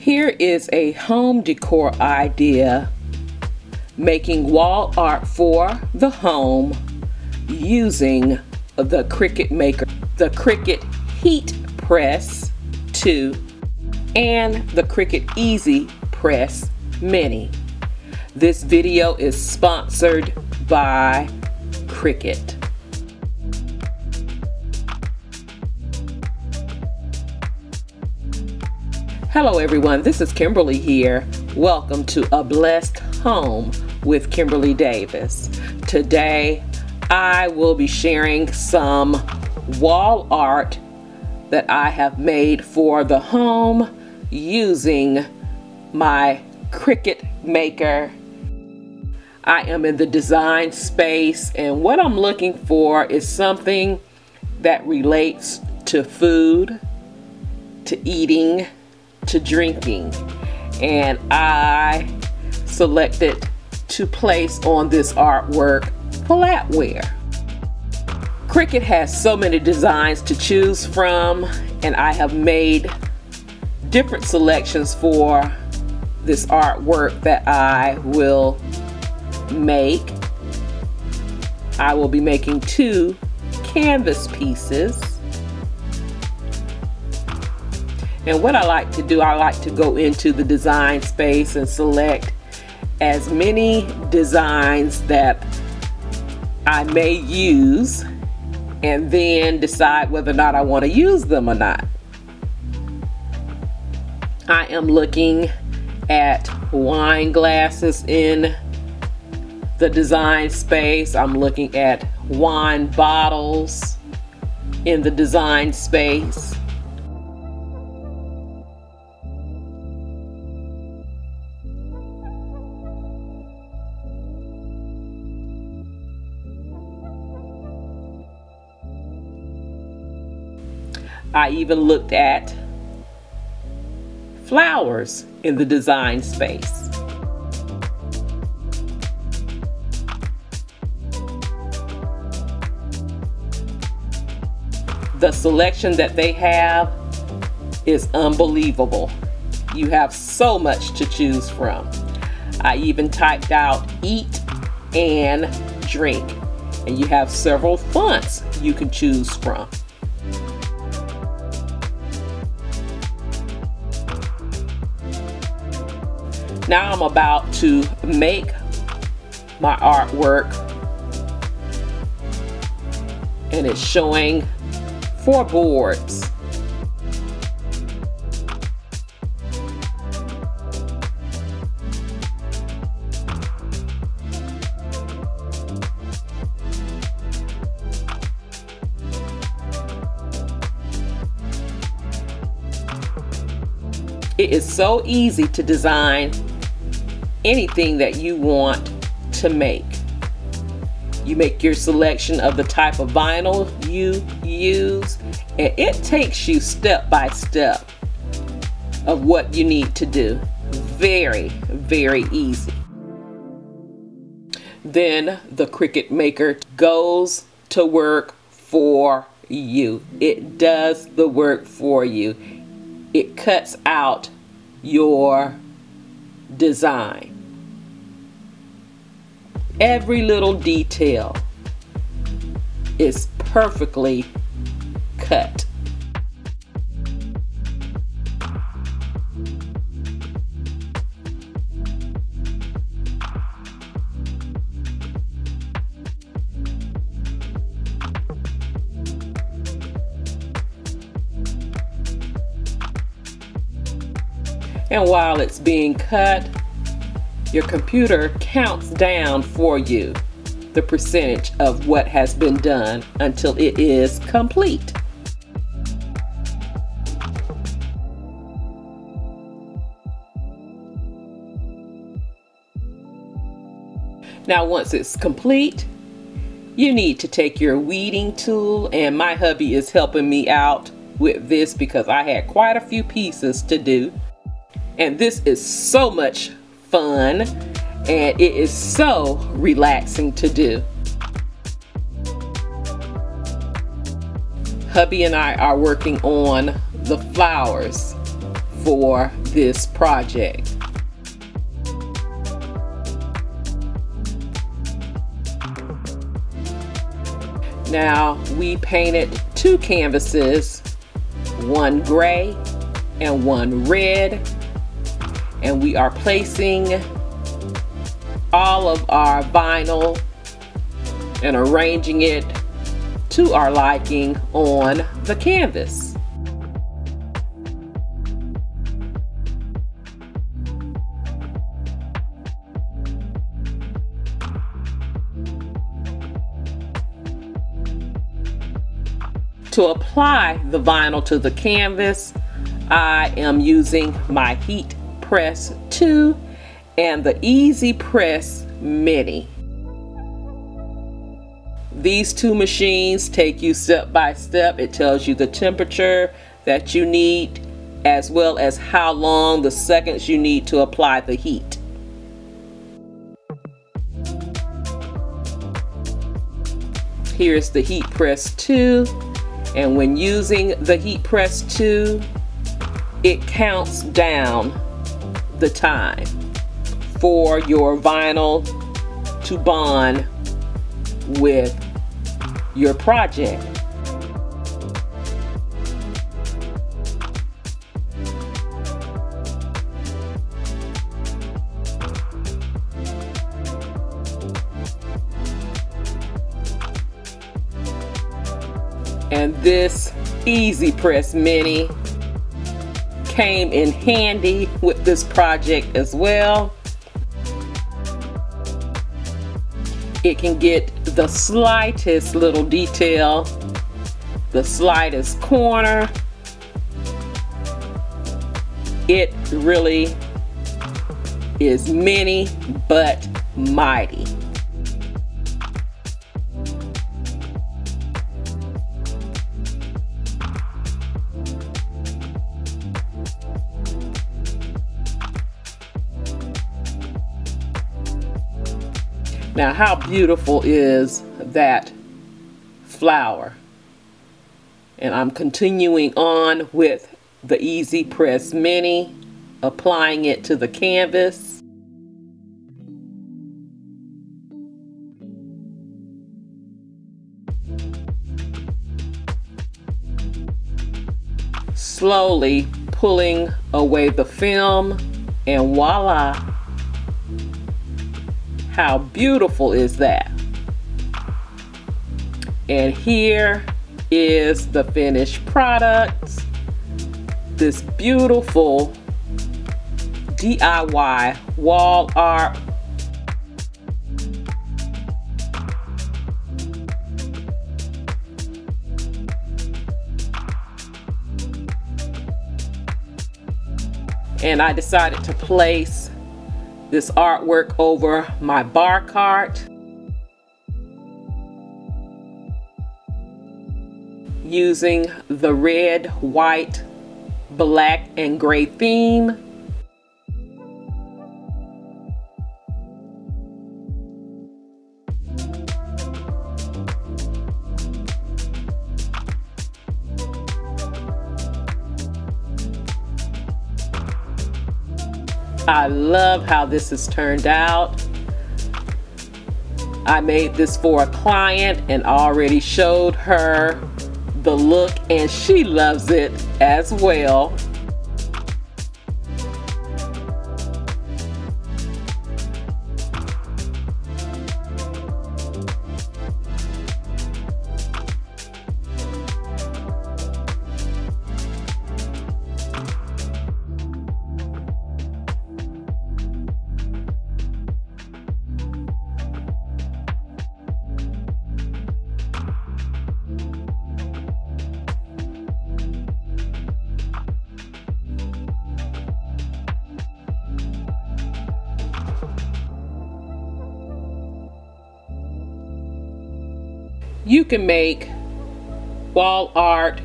Here is a home decor idea, making wall art for the home using the Cricut Maker, the Cricut Heat Press 2, and the Cricut Easy Press Mini. This video is sponsored by Cricut. Hello everyone, this is Kimberly here. Welcome to A Blessed Home with Kimberly Davis. Today I will be sharing some wall art that I have made for the home using my Cricut Maker. I am in the design space, and what I'm looking for is something that relates to food, to eating, to drinking, and I selected to place on this artwork flatware. Cricut has so many designs to choose from, and I have made different selections for this artwork that I will make. I will be making 2 canvas pieces. And what I like to do, I like to go into the design space and select as many designs that I may use, and then decide whether or not I want to use them or not. I am looking at wine glasses in the design space. I'm looking at wine bottles in the design space. I even looked at flowers in the design space. The selection that they have is unbelievable. You have so much to choose from. I even typed out eat and drink, and you have several fonts you can choose from. Now I'm about to make my artwork, and it's showing 4 boards. It is so easy to design anything that you want to make. You make your selection of the type of vinyl you use, and it takes you step by step of what you need to do. Very, very easy. Then the Cricut Maker goes to work for you. It does the work for you. It cuts out your design. Every little detail is perfectly cut. And while it's being cut, your computer counts down for you the percentage of what has been done until it is complete. Now, once it's complete, you need to take your weeding tool, and my hubby is helping me out with this because I had quite a few pieces to do. And this is so much fun, and it is so relaxing to do. Hubby and I are working on the flowers for this project. Now we painted two canvases, one gray and one red, and we are placing all of our vinyl and arranging it to our liking on the canvas. To apply the vinyl to the canvas, I am using my Heat Press 2 and the Easy Press Mini. These two machines take you step by step. It tells you the temperature that you need, as well as how long, the seconds you need to apply the heat. Here's the Heat Press 2. And when using the Heat Press 2, it counts down the time for your vinyl to bond with your project. And this Easy Press Mini came in handy with this project as well. It can get the slightest little detail, the slightest corner. It really is many but mighty. Now, how beautiful is that flower? And I'm continuing on with the Easy Press Mini, applying it to the canvas. Slowly pulling away the film, and voila! How beautiful is that? And here is the finished product. This beautiful DIY wall art. And I decided to place this artwork over my bar cart using the red, white, black, and gray theme. I love how this has turned out. I made this for a client and already showed her the look, and she loves it as well. You can make wall art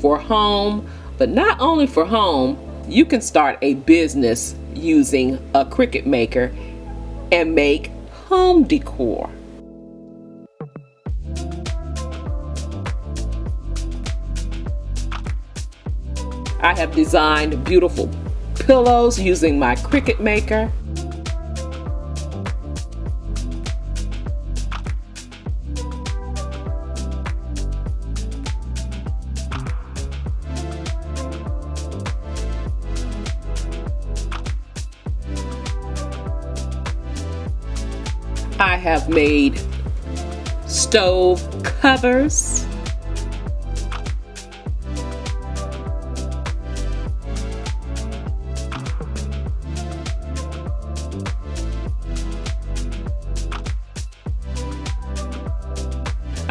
for home, but not only for home, you can start a business using a Cricut Maker and make home decor. I have designed beautiful pillows using my Cricut Maker. I have made stove covers.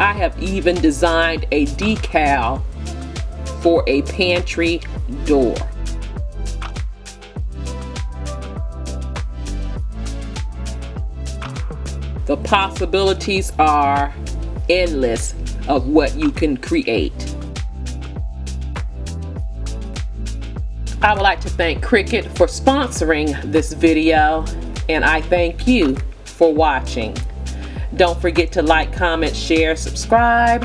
I have even designed a decal for a pantry door. The possibilities are endless of what you can create. I would like to thank Cricut for sponsoring this video, and I thank you for watching. Don't forget to like, comment, share, subscribe,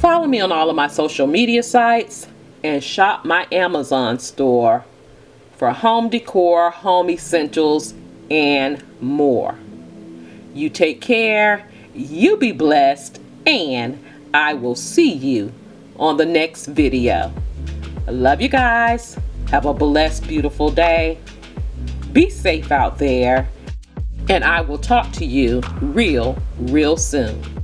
follow me on all of my social media sites, and shop my Amazon store for home decor, home essentials, and more. You take care, you be blessed, and I will see you on the next video. I love you guys. Have a blessed, beautiful day. Be safe out there, and I will talk to you real soon.